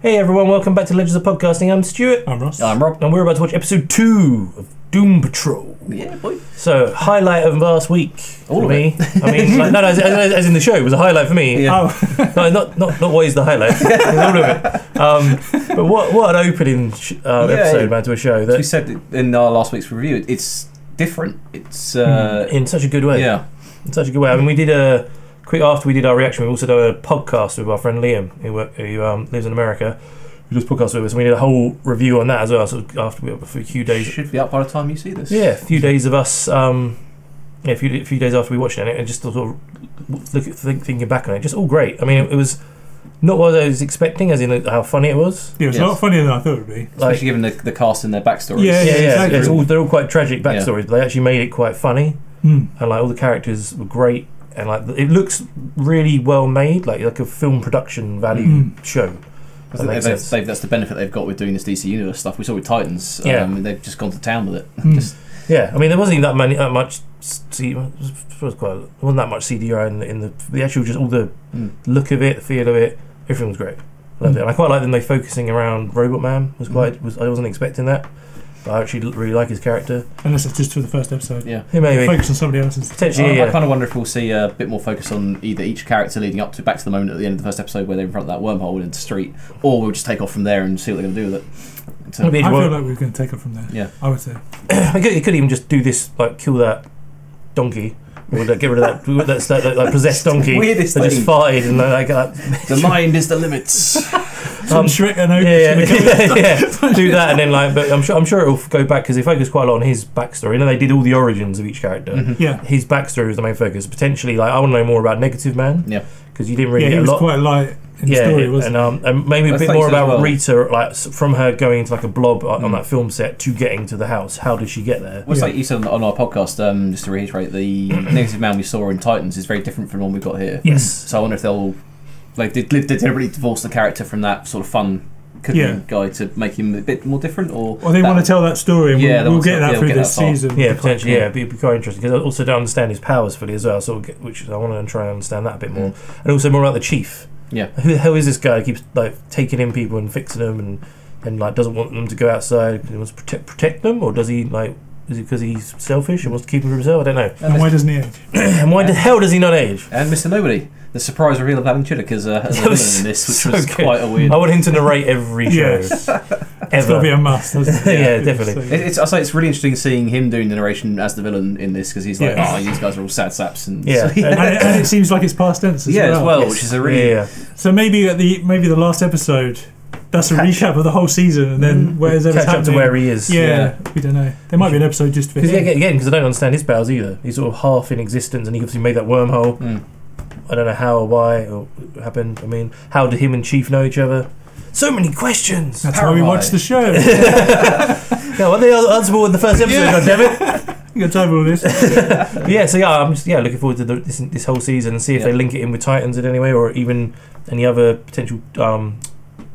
Hey everyone, welcome back to Legends of Podcasting. I'm Stuart. I'm Ross. I'm Rob. And we're about to watch episode 2 of Doom Patrol. Yeah, boy. So, highlight of last week all for me. I mean, like, no, as in the show, it was a highlight for me. Yeah. Oh. No, not always the highlight. All of it. But what an opening episode about to a show. That, as we said in our last week's review, it's different. It's in such a good way. Yeah. In such a good way. I mean, we did a... Quick after we did our reaction, we also did a podcast with our friend Liam, who lives in America, who does podcasts with us, and we did a whole review on that as well. So after we were up for a few days, should be up by the time you see this. Yeah, a few days of us. Yeah, a few days after we watched it, and just sort of thinking back on it, just all great. I mean, it was not what I was expecting, as in how funny it was. Yeah, it's a lot funnier than I thought it would be, especially like, given the cast and their backstories. Yeah, exactly. It's all, they're all quite tragic backstories, but they actually made it quite funny, and like all the characters were great. And like it looks really well made, like a film production value show. That's the benefit they've got with doing this DC Universe stuff. We saw with Titans, they've just gone to town with it. Yeah, I mean there wasn't even that much. Wasn't that much CGI in the actual, just all the look of it, the feel of it. Everything was great. Loved it. And I quite like them. They focusing around Robot Man was I wasn't expecting that. I actually really like his character. Unless it's just for the first episode. Yeah. Maybe. Focus on somebody else's. Potentially, I kind of wonder if we'll see a bit more focus on either each character leading up to back to the moment at the end of the first episode where they're in front of that wormhole in the street, or we'll just take off from there and see what they're going to do with it. So, I feel like we're going to take off from there. Yeah. I would say. It could even just do this, like kill that donkey. Or get rid of that possessed donkey. Weirdest thing. They just farted and like that. The mind is the limits. Shrek and do that and then like. But I'm sure it'll go back because they focus quite a lot on his backstory. You know, they did all the origins of each character. Yeah, his backstory was the main focus. Potentially, like I want to know more about Negative Man. Yeah, because you didn't really get a lot. He was quite light in the story, wasn't he? And maybe a bit more about Rita, like from her going into like a blob on that film set to getting to the house. How did she get there? Well, it's like you said on our podcast. Just to reiterate, the Negative Man we saw in Titans is very different from the one we've got here. Yes. So I wonder if they'll. Like, did they deliberately divorce the character from that sort of fun cooking guy to make him a bit more different? Or they want to tell that story, and we'll get that through this season. Yeah, potentially, it'd be quite interesting. Because I also don't understand his powers fully as well, so which I want to try and understand that a bit more. And also more about the Chief. Yeah. Who the hell is this guy who keeps, like, taking in people and fixing them and like, doesn't want them to go outside? He wants to protect them? Or does he, like... Is it because he's selfish and wants to keep him for himself? I don't know. And why doesn't he age? And why the hell does he not age? And Mr. Nobody. The surprise reveal of Alan Tudyk as a villain in this, which was quite a weird... I want him to narrate every show. Ever. It's got to be a must. Yeah, definitely. It's really interesting seeing him doing the narration as the villain in this, because he's like, these guys are all sad saps. And and it seems like it's past tense as well. Yeah, as well, which is a really... Yeah. So maybe the last episode... That's a recap of the whole season, and then where's everything? Catch up to where he is. Yeah, we don't know. There might be an episode just for him. Again, because I don't understand his powers either. He's sort of half in existence, and he obviously made that wormhole. I don't know how or why or it happened. I mean, how do him and Chief know each other? So many questions. That's why we watch the show. Well, they are answerable in the first episode. Goddammit. Good time with all this. I'm just looking forward to this whole season and see if they link it in with Titans in any way, or even any other potential.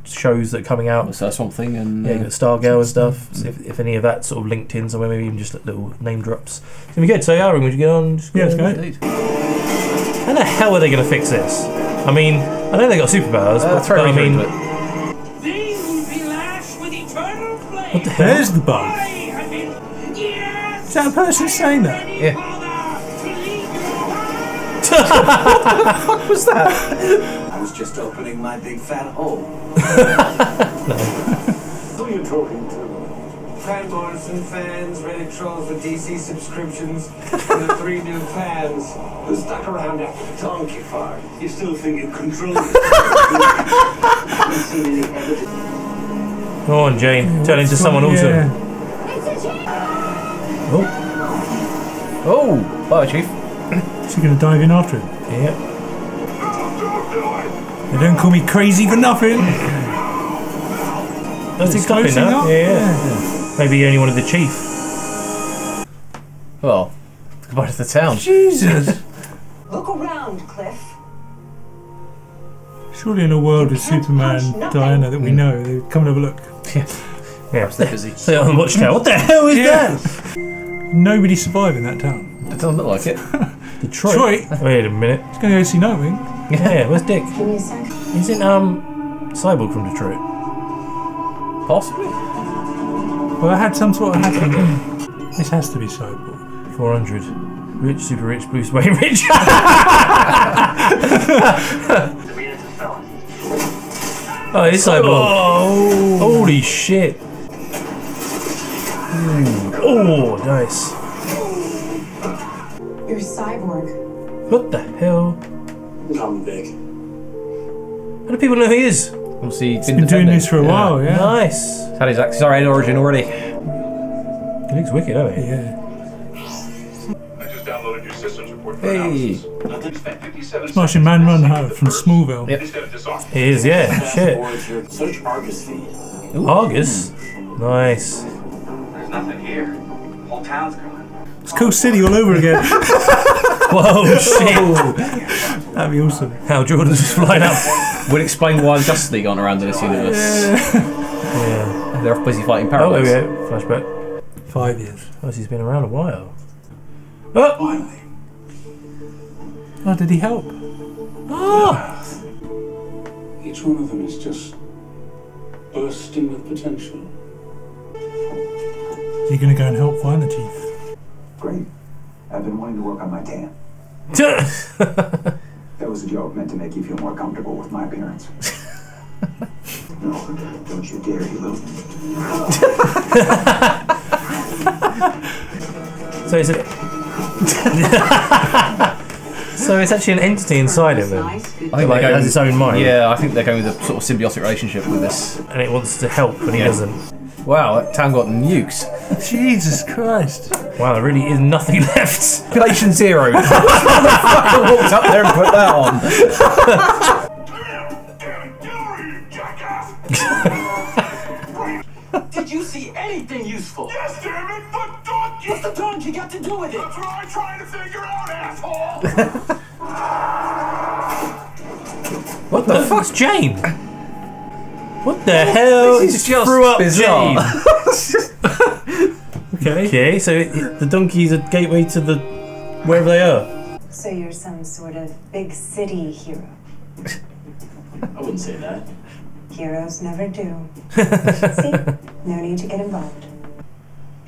Shows that are coming out, so Swamp Thing and you've got Stargirl and stuff. So if any of that sort of linked in somewhere, maybe even just little name drops, it's gonna be good. So Aaron, would you get on? Let's go. How the hell are they gonna fix this? I mean, I know they got superpowers, but I mean, they will be lashed with eternal flame. What the hell? There's the bug. Is that a person saying that? Yeah. What the fuck was that? Was just opening my big fat hole. Who are you talking to? Fanboys and fans, Reddit trolls with DC subscriptions, and the 3 new fans who stuck around after the donkey fart. You still think you control it? Go on, Jane. Turn into someone awesome. Oh, bye, Chief. Is he going to dive in after him? Yeah. They don't call me crazy for nothing. That's close enough. Yeah. Maybe he only wanted the Chief. Well, goodbye to the town. Jesus. Look around, Cliff. Surely in a world with Superman, Diana, that we know, they'd come and have a look. Perhaps they're busy. They're on the watchtower. What the hell is that? Nobody survived in that town. It doesn't look like it. Detroit. Wait a minute. It's going to go see Nightwing. Yeah, where's Dick? Isn't Cyborg from Detroit. Possibly? Well, I had some sort of hat on there. This has to be Cyborg. 400. Rich, super rich, Bruce Wayne rich. Oh, it's Cyborg. Oh. Holy shit. Oh, nice. You're Cyborg. What the hell? I'm big. How do people know who he is? Obviously, he's been doing this for a while, yeah. Nice. He's had his Accelerate origin already. He looks wicked, doesn't he? Yeah. I just downloaded your systems report for analysis. It's Martian Manhunter from Smallville. Yep. He is, yeah. Shit. Search Argus feed. Argus? Nice. There's nothing here. The whole town's gone. It's Coast City all over again. Whoa, shit. That'd be awesome. How Jordan's just flying up. We'll explain why Justice League aren't around in this universe. Yeah. They're off busy fighting parallels. Oh, there we go. Flashback. 5 years. Oh, he's been around a while. Oh! Finally. Oh, did he help? Oh! Each one of them is just bursting with potential. Are you going to go and help find the Chief? Great. I've been wanting to work on my tan. That was a joke meant to make you feel more comfortable with my appearance. No, don't you dare, you little... So is it... So it's actually an entity inside it then. I think like it has its own mind. Yeah, I think they're going with a sort of symbiotic relationship with this. And it wants to help and it doesn't. Wow, that town got nukes. Jesus Christ. Wow, there really is nothing left. Population zero. What the fuck walked up there and put that on? Did you see anything useful? Yes, damn it, but don't you! What's the donkey got to do with it? That's what I'm trying to figure out, asshole! What the fuck's Jane? What the hell? He's just threw up bizarre. Jane! Okay, so the donkey's a gateway to the... wherever they are. So you're some sort of big city hero. I wouldn't say that. Heroes never do. See? No need to get involved.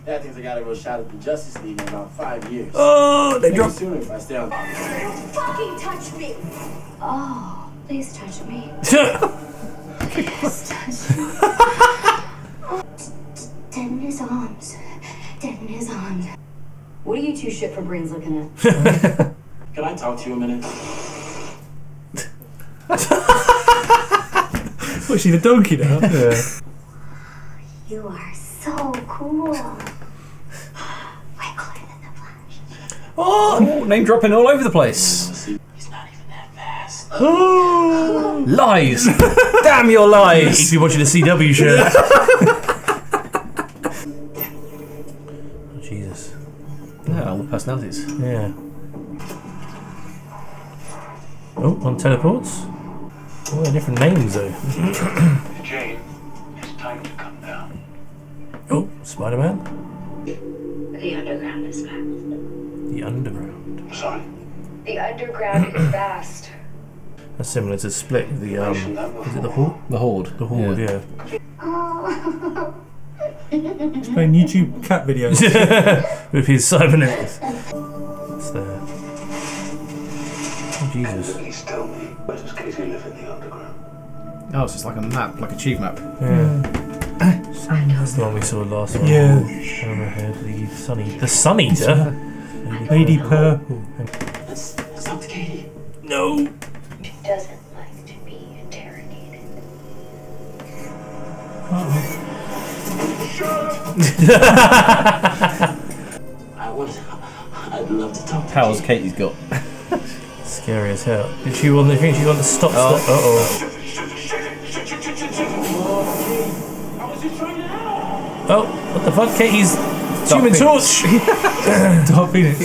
That thing's got to go shout at the Justice League in about 5 years. Oh, they dropped. Sooner if I stay on. Don't fucking touch me! Oh, please touch me. Please touch me. Dead in his arms. Dead in his arms. What are you two shit for brains looking at? Can I talk to you a minute? What, she's a donkey now? Yeah. You are so cool. Way cooler than the Flash. Oh, name dropping all over the place. He's not even that fast. Oh. Lies. Damn your lies. If you're watching a CW show. Oh, Jesus. Yeah, all the personalities. Yeah. Oh, on teleports. Oh, they're different names though. Jane, it's time to come down. Oh, Spider-Man. The underground is vast. The underground. Sorry. The underground is vast. That's similar to Split. The is it the Horde? The Horde. The Horde. Yeah. Oh. He's playing YouTube cat videos with his cybernetics. It's there. Oh, Jesus. Please tell me. But in case you live in the underground. Oh, so it's like a map, like a Chief map. Yeah. That's the one we saw last one. Yeah. Overhead, the Sun Eater. Lady Purple. That's not the Katie. No. She doesn't like to be interrogated. Oh. Shut up! I'd love to talk to Powers Katie's got. Scary as hell. Did she want the thing? She wanted to stop. Oh. Stop. Uh oh. Oh, what the fuck? Katie's Human Torch. Dark Phoenix.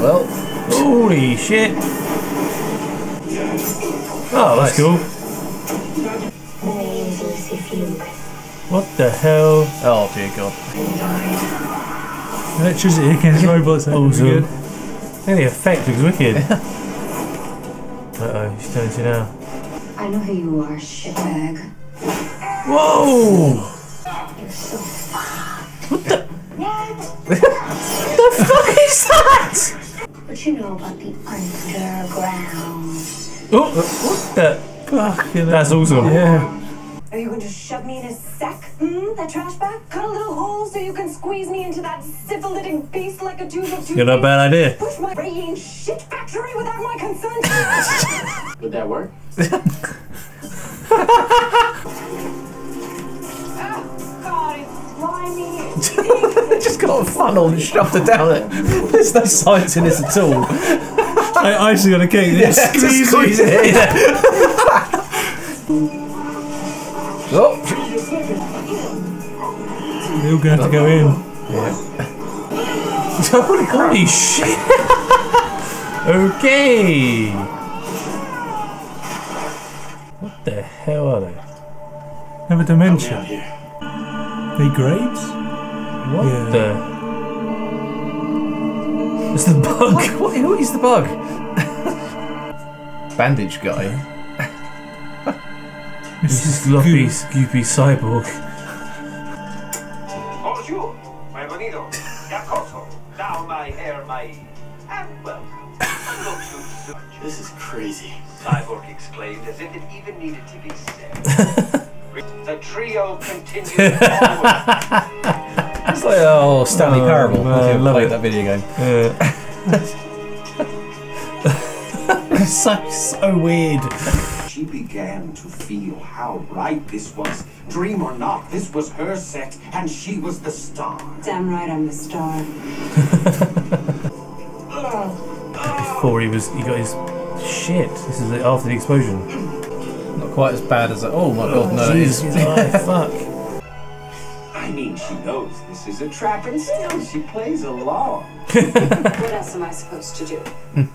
Well, holy shit. Oh, that's cool. What the hell? Oh dear God. Electricity against robots. Awesome. The effect looks wicked. Uh oh, she's turning to now. I know who you are, shitbag. Whoa! You're so fucked. What the? What? The fuck is that? What you know about the underground? Oh, what the fuck? That's awesome. Yeah. Are you going to shove me in a sack? Hmm? That trash bag? Cut a little hole so you can squeeze me into that syphilitic beast like a tube of toothpaste? You're not a bad idea. Push my brain shit factory without my consent. Would that work? Oh, God, it's slimy. Just got a funnel and shoved it down it. There's no science in this at all. I actually got a cake. Yeah, squeeze it in. Yeah. Oh! You're gonna have to go in. Yeah. Holy shit! Okay! What the hell are they? Have a dementia. They graves? What the? It's the bug! What? Who is the bug? Bandage guy. Yeah. This is Gloppy, Goopy Cyborg. Bonjour, my bonito, Yakoto, now my hair, my. And welcome. This is crazy. Cyborg exclaimed as if it even needed to be said. The trio continued forward. It's like, oh, Stanley Parable. I love it. That video game. So weird. She began to feel how right this was. Dream or not, this was her set, and she was the star. Damn right, I'm the star. Before he got his shit. This is after the explosion. Not quite as bad as that. Oh my God, no! Jesus, fuck. I mean, she knows this is a trap, and still she plays along. What else am I supposed to do?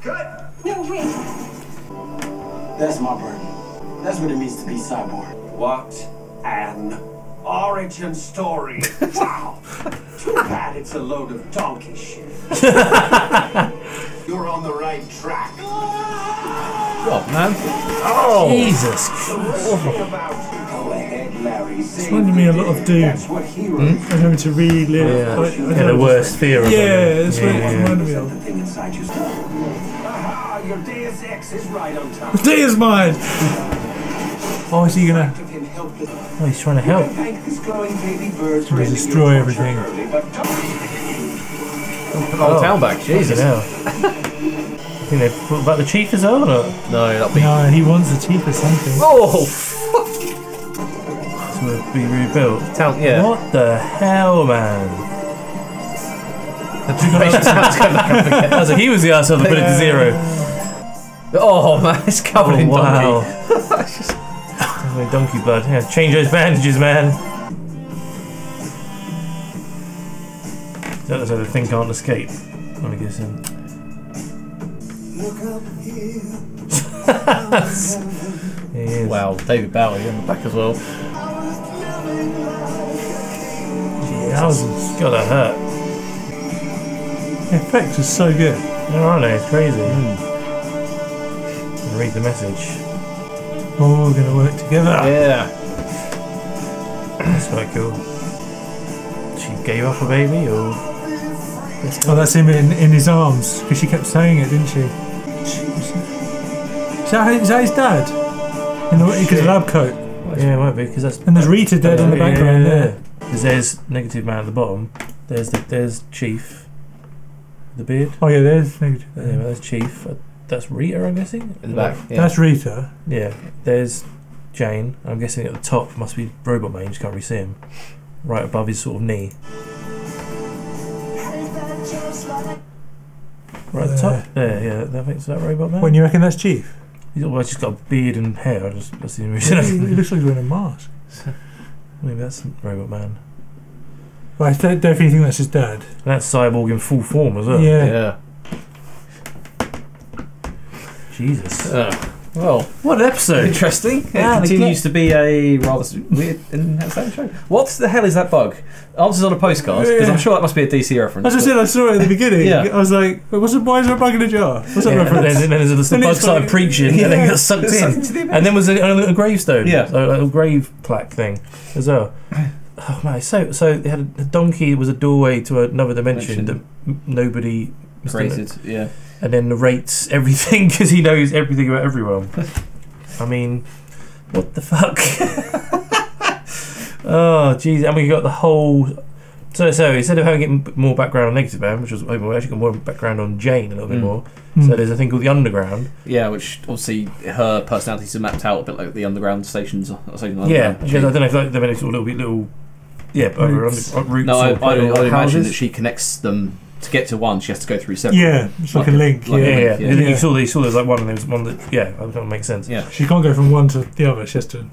Good. No wait. That's my burden. That's what it means to be Cyborg. What an origin story. Wow. Too bad it's a load of donkey shit. You're on the right track. What, man? Oh, Jesus Christ. Go ahead, Larry. It's reminding me a lot of Doom. I'm having to relive. Oh, yeah. The worst fear of it. Yeah, that's what it reminded me of. The thing inside your your Deus Ex is right on time. Deus mine! Oh, is he gonna? Oh, he's trying to help. He's gonna destroy everything. Put the whole town back, Jesus. I think they put about the chief as well, or not? No, that'll be. No, he wants the chief or something. Oh, fuck! It's gonna be rebuilt. Town, yeah. What the hell, man? So he was the arsehole that put it to zero. Oh man, it's covered in donkey. That's just donkey blood. Yeah, change those bandages, man. That's how the thing can't escape. When it gets in. Look up here. Wow, David Bowie on the back as well. That was gotta hurt. The effects are so good. Oh, aren't they? It's crazy. Mm. Read the message. Oh, we're going to work together. Yeah. That's quite cool. She gave up a baby, or? Oh, that's him in his arms, because she kept saying it, didn't she? Is that his dad? In the lab coat. Yeah, it might be, because that's. And there's Rita dead in the background there. Because there's Negative Man at the bottom. There's Chief. The beard. Oh yeah, there's Negative. Yeah, that's Chief. That's Rita, I'm guessing. In the back. Yeah. That's Rita. Yeah. There's Jane. I'm guessing at the top must be Robot Man. You just can't really see him. Right above his sort of knee. Right at the top. There. Yeah. That makes that Robot Man. When you reckon that's Chief? He's always just got a beard and hair. That's the only reason. He looks like he's wearing a mask. Maybe that's Robot Man. Well, I definitely think that's his dad. And that's Cyborg in full form as well. Yeah. Jesus. Well, what an episode! Interesting. Yeah, it continues to be a rather weird and outstanding show. What the hell is that bug? Answers on a postcard, because I'm sure that must be a DC reference. As I said, I saw it at the beginning. Yeah. I was like, wait, why is there a bug in a jar? What's that reference? And then the bug started preaching, and then got sucked in. And then was a gravestone. Yeah. So, like, a grave plaque thing as well. Oh man! So they had a donkey was a doorway to another dimension that nobody created. Yeah. And then narrates everything because he knows everything about everyone. I mean, what the fuck? Oh, jeez. And we got the whole... So instead of having more background on Negative Man, which was... we actually got more background on Jane a little bit more. So there's a thing called The Underground. Yeah, which obviously her personalities are mapped out a bit like the Underground stations. Or something like that. Yeah, I don't know if they're meant to little bit little... Yeah, roots. No, I imagine that she connects them... To get to one, she has to go through several. Yeah, it's like a link. You saw there's like one, and there was one that, yeah, that makes sense. Yeah, she can't go from one to the other. She has to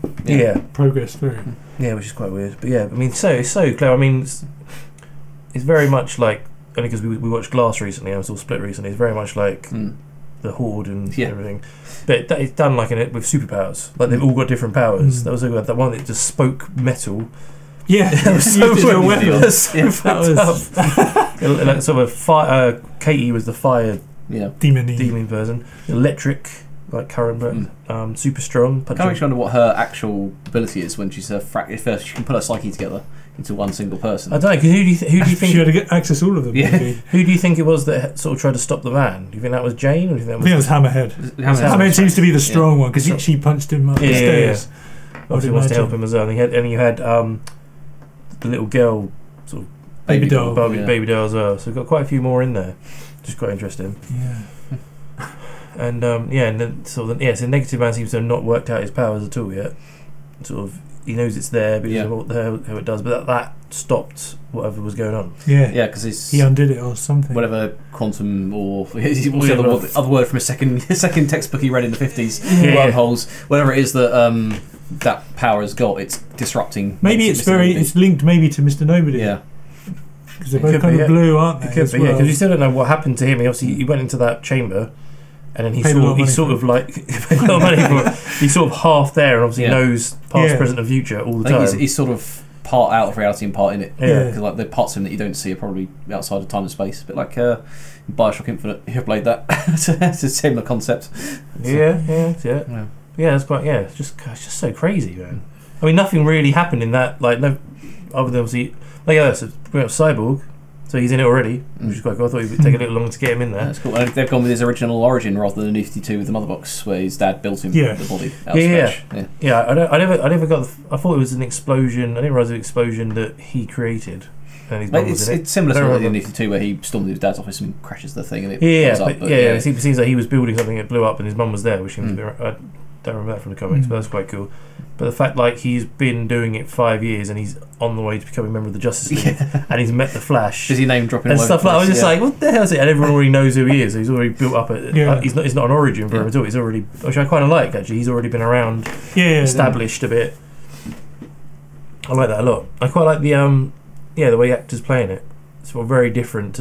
progress through. Yeah, which is quite weird. But yeah, I mean, it's so clever. I mean, it's very much like, only because we watched Glass recently, and we saw Split recently. It's very much like the Horde and everything, but it's done like in it with superpowers. Like they've all got different powers. That was like that one that just spoke metal. Yeah, that was so fucked up. Like sort of fire. Katie was the fire demon person. Electric, like current, but super strong. I can't actually wonder what her actual ability is when she's first. She can put her psyche together into one single person. I don't know. Because who do you think she had to get access all of them? Yeah. Maybe. Who do you think it was that sort of tried to stop the man? Do you think that was Jane, or do you think that was Hammerhead? Hammerhead seems to be the strong one because she punched him up the stairs. Obviously wants to help him as well. And you had. The little girl, sort of baby doll as well. So we've got quite a few more in there, just quite interesting. Yeah. And so Negative Man seems to have not worked out his powers at all yet. Sort of, he knows it's there, but he doesn't know what the hell it does. But that stopped whatever was going on. Yeah, yeah, because he undid it or something. Whatever quantum or what's the other word from a second textbook he read in the 50s, wormholes, whatever it is that. That power has got, it's disrupting. Maybe it's linked maybe to Mr. Nobody. Yeah. Because they're both kind of blue, aren't they? It could be, yeah, because you still don't know what happened to him. He obviously he went into that chamber and then he's sort of half there and obviously knows past, present and future all the time. He's sort of part out of reality and part in it. Yeah. Because like the parts of him that you don't see are probably outside of time and space. But like Bioshock Infinite, you played that. It's a similar concept. Yeah. Yeah, it's quite. Yeah, it's just so crazy, man. I mean, nothing really happened in that. Like, no, other than obviously, we have Cyborg, so he's in it already, which is quite cool. I thought it would take a little longer to get him in there. That's cool. And they've gone with his original origin rather than New 52 with the mother box, where his dad built him the body. I never got. I thought it was an explosion. I didn't realise it was an explosion that he created. It's similar to the New 52 where he stormed his dad's office and crashes the thing and it blows up. It seems like he was building something that blew up and his mum was there, which seems to be. Don't remember that from the comics, but that's quite cool. But the fact, like, he's been doing it 5 years and he's on the way to becoming a member of the Justice League and he's met the Flash. Is he name dropping and stuff like? I was just like, what the hell is it? And everyone already knows who he is. He's already built up. It's not an origin for him at all. He's already, which I kind of like actually. He's already been around, established a bit. I like that a lot. I quite like the way actors playing it. It's very different.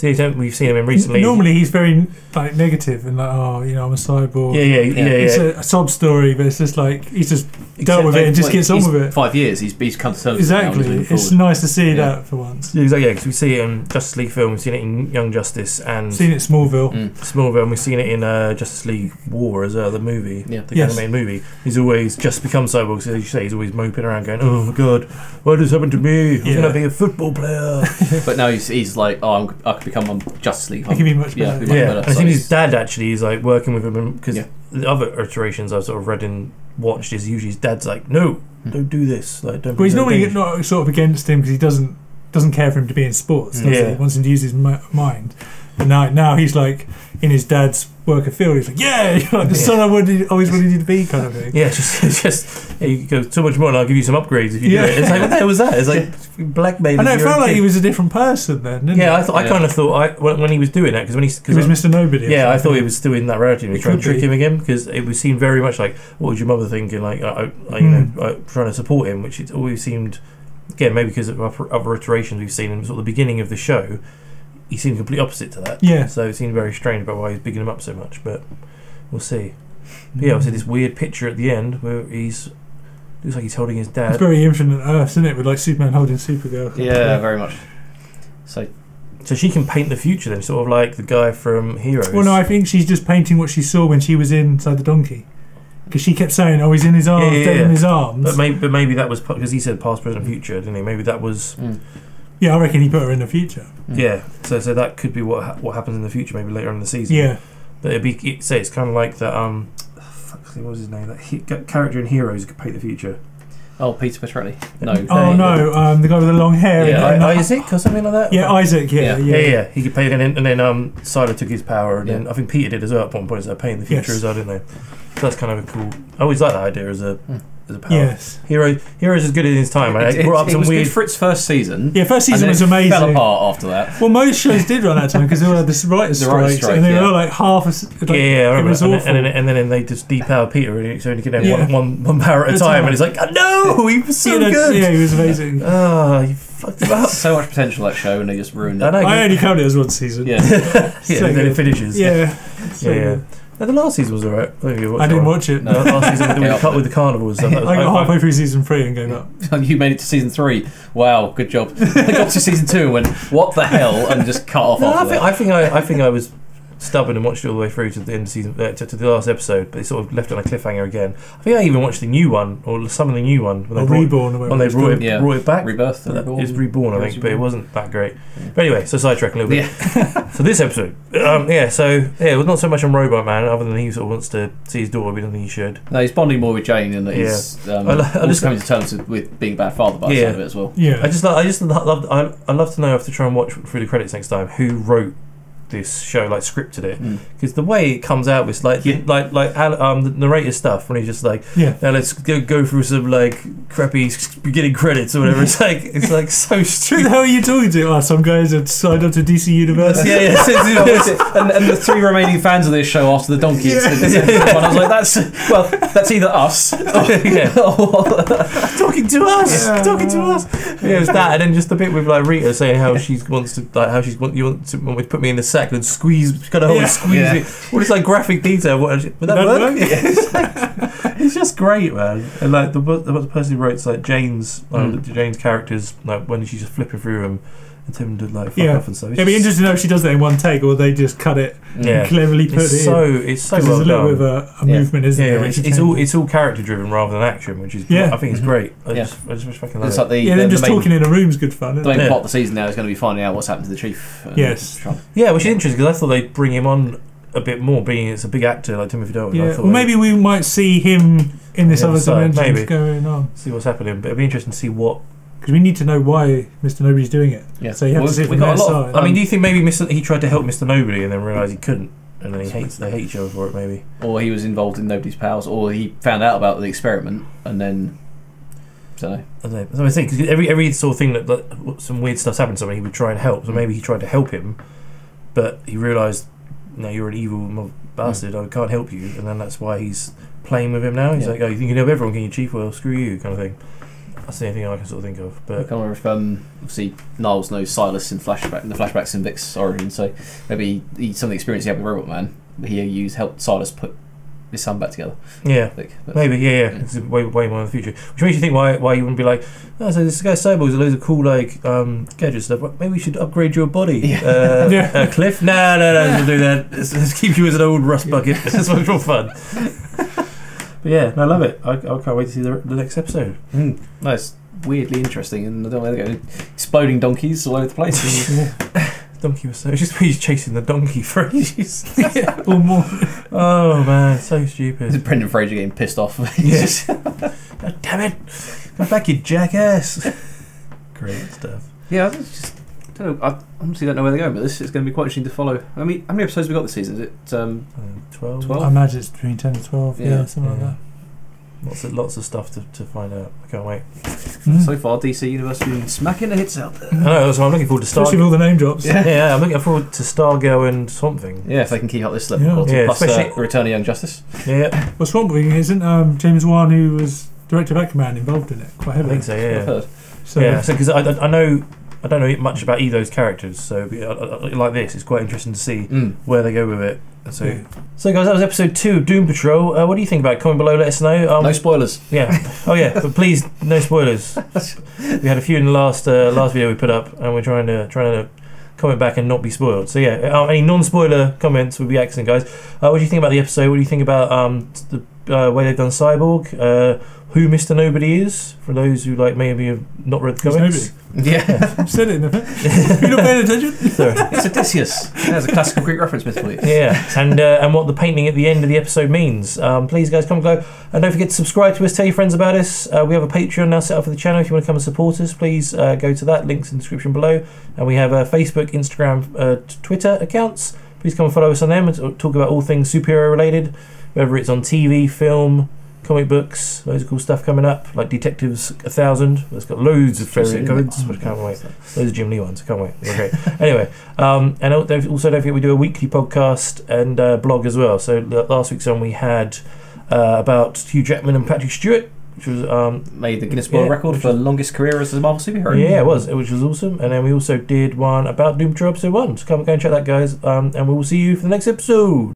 We've seen him in recently. Normally he's very like negative and like, oh, you know, I'm a cyborg. Yeah. It's a sob story, but it's just like he's just dealt with it and just gets on with it. 5 years, he's come to terms. Exactly. It's nice to see that for once. Yeah, exactly. Because we see it in Justice League film, we've seen it in Young Justice, and seen it in Smallville. Smallville, and we've seen it in Justice League War as well, the movie, the animated movie. He's always just become cyborg. So as you say, he's always moping around, going, "Oh my god, what has happened to me? I'm gonna be a football player." But now he's like, "Oh, I could become on Justice League." It could be much better. I think his dad actually is like working with him because the other iterations I've sort of read and watched is usually his dad's like, "No, don't do this." Like, don't. But he's normally not sort of against him because he doesn't care for him to be in sports. He wants him to use his mind. But now he's like in his dad's work of field. He's like, like the son I always wanted you to be, kind of thing. Yeah, you go so much more, and I'll give you some upgrades if you do it. It's like, what the hell was that? It's like blackmailing. I know, it felt like he was a different person then. Didn't it? I kind of thought when he was doing that, because when he was Mr. Nobody. Yeah, I thought he was still in that reality and was trying to trick him again, because it was seemed very much like, what was your mother thinking? Like, trying to support him, which it always seemed, again, maybe because of other iterations we've seen in sort of the beginning of the show. He seemed completely opposite to that. Yeah. So it seemed very strange about why he's bigging him up so much, but we'll see. But yeah, obviously this weird picture at the end where he's looks like he's holding his dad. It's very Infinite Earth, isn't it? With like Superman holding Supergirl. Yeah, very much. So she can paint the future then, sort of like the guy from Heroes. Well, no, I think she's just painting what she saw when she was inside the donkey. Because she kept saying, oh, he's in his arms, dead in his arms. But maybe that was, because he said past, present, future, didn't he? Maybe that was... Mm. Yeah, I reckon he put her in the future. Mm. Yeah, so that could be what happens in the future, maybe later on in the season. Yeah. But it's kind of like that, what was his name? That character in Heroes could paint the future. Oh, Peter Petrelli. No. Oh, no, the guy with the long hair. Yeah, Isaac or something like that? Yeah, Isaac, yeah. He could paint, and then Sylar took his power, and then I think Peter did as well at one point, so painting the future as well, didn't they? So that's kind of a cool... I always like that idea as a power. Yes. Heroes is good in his time. Right? It was good for its first season. Yeah, first season was amazing. Fell apart after that. Well, most shows did run that time because there were the writers' strikes, and they were like half a... Like, yeah, I remember. It was awful. And then they just depowered Peter, and he only could have one power at a time, and it's like, oh, no, he was so good. Yeah, he was amazing. Oh, you fucked him up. So much potential that show, and they just ruined it. I only counted it as one season. Yeah, then it finishes. Yeah. No, the last season was alright. I didn't watch it. No, last season with the carnival and stuff. I got halfway through season 3 and gave up. You made it to season 3. Wow, good job. I got to season 2 and went, what the hell, and just cut off. I think I was stubborn and watched it all the way through to the end of season, to the last episode, but it sort of left on a cliffhanger again. I think I even watched the new one or some of the new one when they brought it back. Rebirth. It was Reborn, I think, but it wasn't that great. Yeah. But anyway, so sidetracking a little bit. Yeah. So this episode, it was not so much on Robot Man, other than he sort of wants to see his daughter, but I don't think he should. No, he's bonding more with Jane, and that he's just coming to terms with being a bad father by the side of it as well. Yeah, I love to know if to try and watch through the credits next time who wrote this show, like scripted it, because the way it comes out was like the narrator stuff when he's just like, now let's go through some like crappy beginning credits or whatever. It's like so stupid. Who the hell are you talking to? Oh, some guys have signed up to DC Universe. And the 3 remaining fans of this show after the donkey incident. I was like, that's either us. Talking to us. Yeah, it was that, and then just the bit with like Rita saying how she wants to you want to put me in the set and squeeze, kind of squeeze it. All this like graphic detail. Would that work? It's just great, man. And like the person who wrote like Jane's, Jane's characters, like when she's just flipping through them and telling them to like fuck off and stuff. It'd be interesting to know if she does that in one take or they just cut it and cleverly put it in. It's so well done. There's a little bit of a movement, isn't there? It's all character driven rather than action, which is I think it's great. I just fucking love it. Yeah, then just talking in a room is good fun. The main plot of the season now is going to be finding out what's happened to the Chief. Yes. Yeah, which is interesting because I thought they'd bring him on a bit more, being it's a big actor like Timothy Dalton. Yeah. Well, maybe we might see him in this other dimension going on. See what's happening, but it'd be interesting to see what. Because we need to know why Mr. Nobody's doing it. Yeah. So you have to see from their side. I mean, do you think maybe he tried to help Mr. Nobody and then realised he couldn't? And then they hate each other for it, maybe. Or he was involved in Nobody's powers, or he found out about the experiment and then... I don't know. That's what I think, because every sort of thing that some weird stuff's happened to somebody, he would try and help. So maybe he tried to help him, but he realised, no, you're an evil bastard, I can't help you. And then that's why he's playing with him now. He's like, oh, you think you know everyone, can you, Chief? Well, screw you, kind of thing. That's the only thing I can sort of think of. But I can't remember if obviously Niles knows Silas in the flashbacks in Vic's origin, so maybe some of the experience he had with Robot Man, he helped Silas put his son back together. Yeah, maybe. It's way more in the future, which makes you think why you wouldn't be like, oh, so this guy Cyborg's a loads of cool like gadget stuff. Maybe we should upgrade your body, Cliff. No, we'll do that. Let's keep you as an old rust bucket. That's much more fun. But yeah, I love it. I can't wait to see the next episode. Nice, weirdly interesting, and I don't know where they go. Exploding donkeys all over the place. Donkey was so. It's just he's chasing the donkey for ages. Or more. Oh man, so stupid. This is Brendan Fraser getting pissed off. Yes. God damn it! Come back, you jackass. Great stuff. Yeah, I just don't know. I honestly don't know where they're going, but this is going to be quite interesting to follow. I mean, how many episodes have we got this season? Is it 12? 12? I imagine it's between 10 and 12, something like that. Lots of stuff to find out. I can't wait. So far, DC Universe has been smacking the hits out there. I know, so I'm looking forward to Stargirl. Especially with all the name drops. Yeah, I'm looking forward to Stargirl and Swamp Thing. Yeah, if they can keep up this level. Yeah, plus the return of Young Justice. Yeah. Well, Swamp Thing, isn't James Wan, who was director of Aquaman, involved in it quite heavily? I think so, yeah. So, because I know... I don't know much about either of those characters, so like this, it's quite interesting to see where they go with it. So, so guys, that was episode 2 of Doom Patrol. What do you think about it? Comment below, let us know. No spoilers. Yeah. Oh yeah, but please, no spoilers. We had a few in the last video we put up, and we're trying to comment back and not be spoiled. So yeah, any non-spoiler comments would be excellent, guys. What do you think about the episode? What do you think about the way they've done Cyborg? Who Mr. Nobody is, for those who like maybe have not read the comments. Yeah. I've said it in a bit. You're not paying attention. Sorry. It's Odysseus. That's a classical Greek reference, Mr. Lee. Yeah. And what the painting at the end of the episode means. Please, guys, comment below. And don't forget to subscribe to us, tell your friends about us. We have a Patreon now set up for the channel. If you want to come and support us, please go to that. Links in the description below. And we have Facebook, Instagram, Twitter accounts. Please come and follow us on them and talk about all things superhero related, whether it's on TV, film, comic books, loads of cool stuff coming up, like Detectives 1000. It's got loads of fairy codes, but I can't wait. Those are Jim Lee ones, I can't wait. They're great. Anyway, and also don't forget we do a weekly podcast and blog as well. So last week's one we had about Hugh Jackman and Patrick Stewart, which was made the Guinness World Record for longest career as a Marvel superhero. Yeah, it was, which was awesome. And then we also did one about Doom Patrol episode 1. So come and go and check that, guys. And we will see you for the next episode.